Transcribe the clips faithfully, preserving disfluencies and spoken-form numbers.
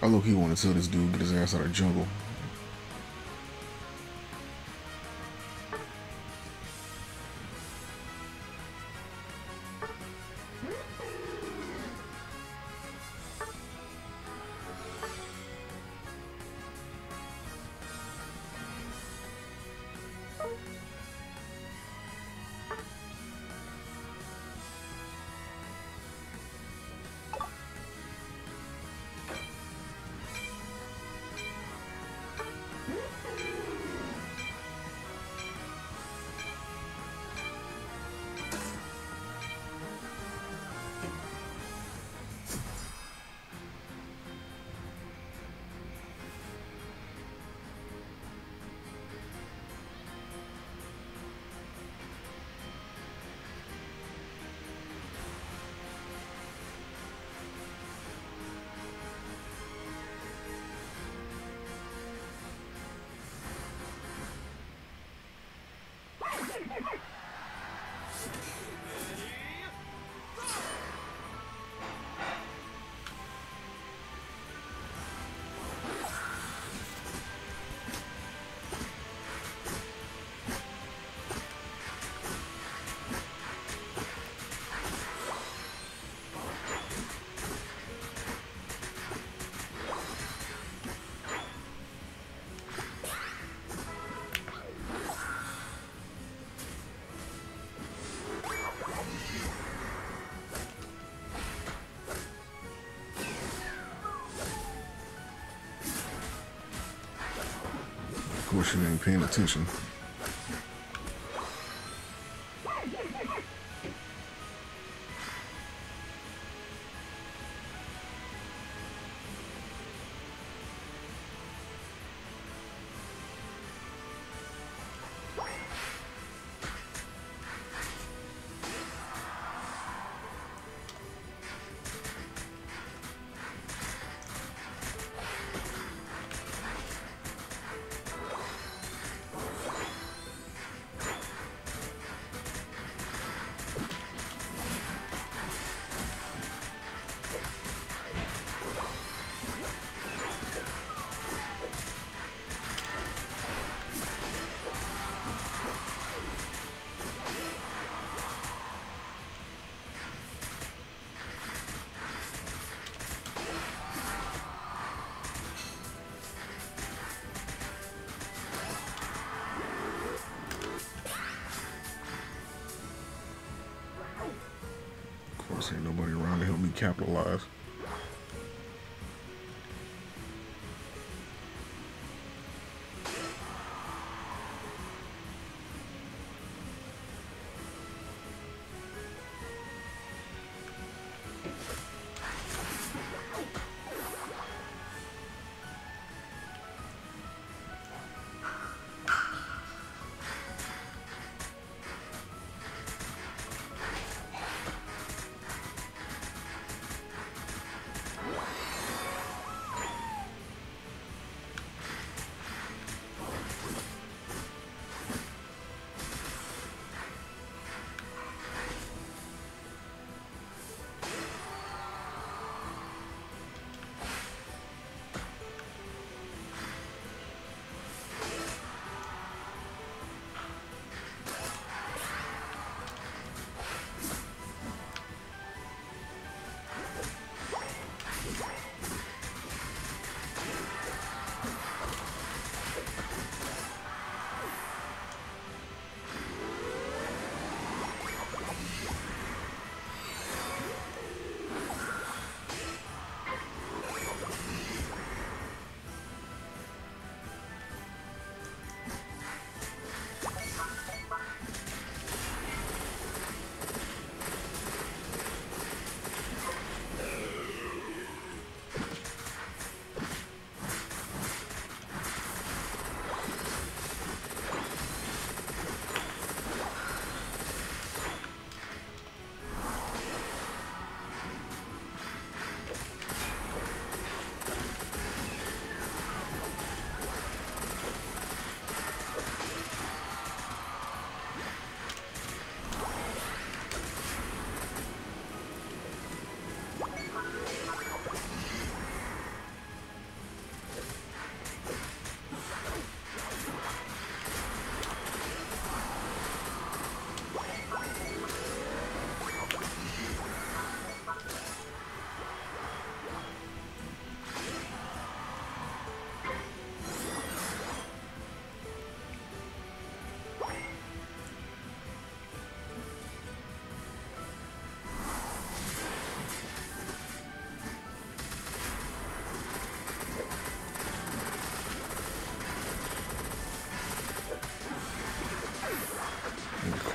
I low-key want to tell this dude get his ass out of the jungle. Of course you ain't paying attention. Ain't nobody around to help me capitalize.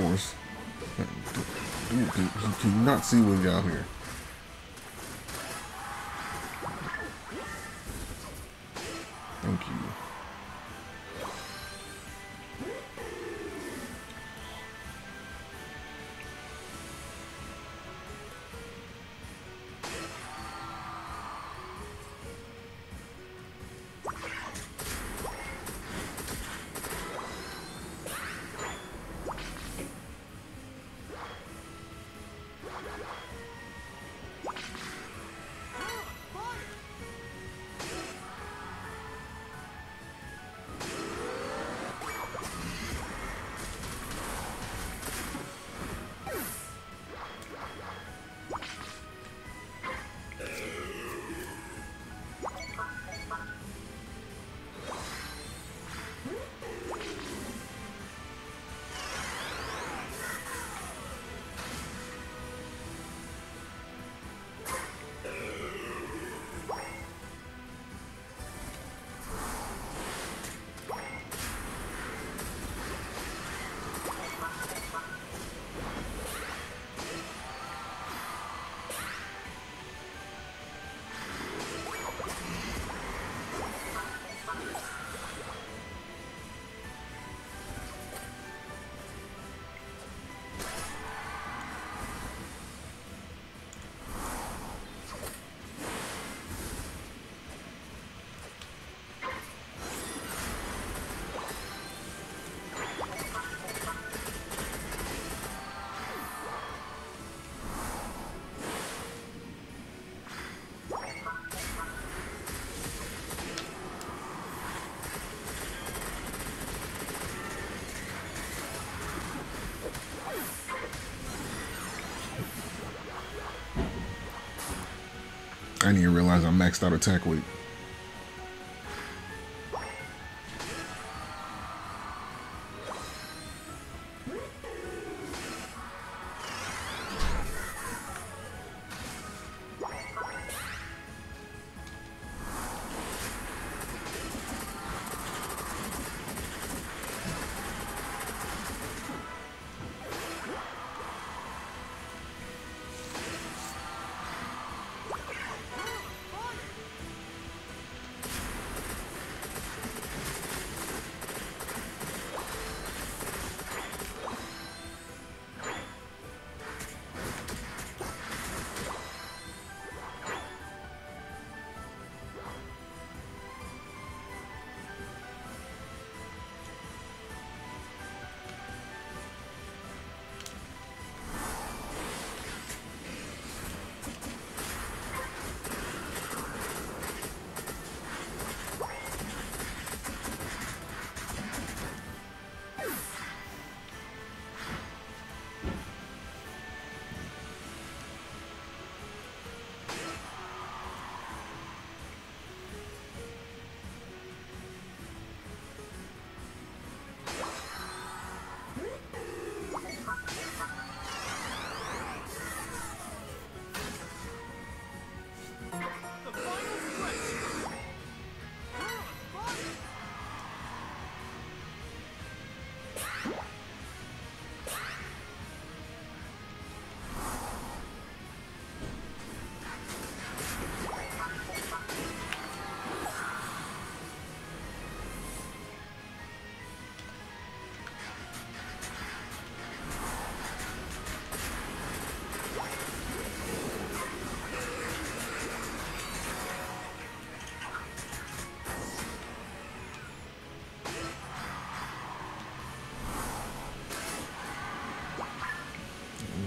course. Dude, can, can you not see what's down here? Thank you. I didn't even realize I maxed out attack weight.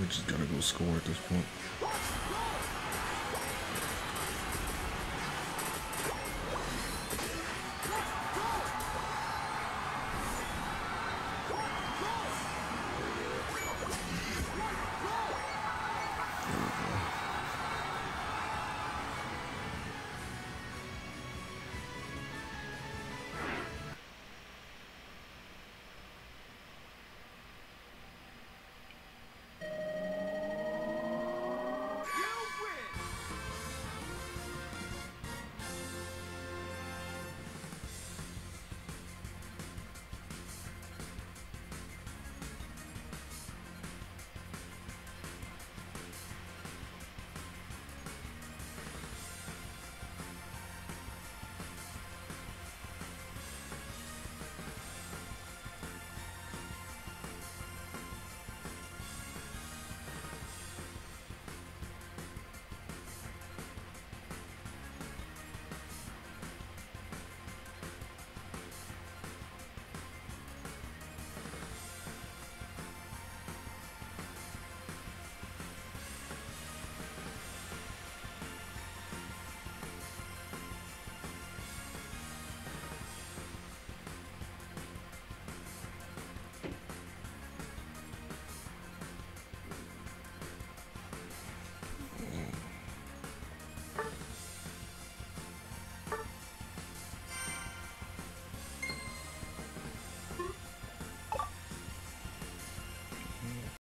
Just gotta go score at this point.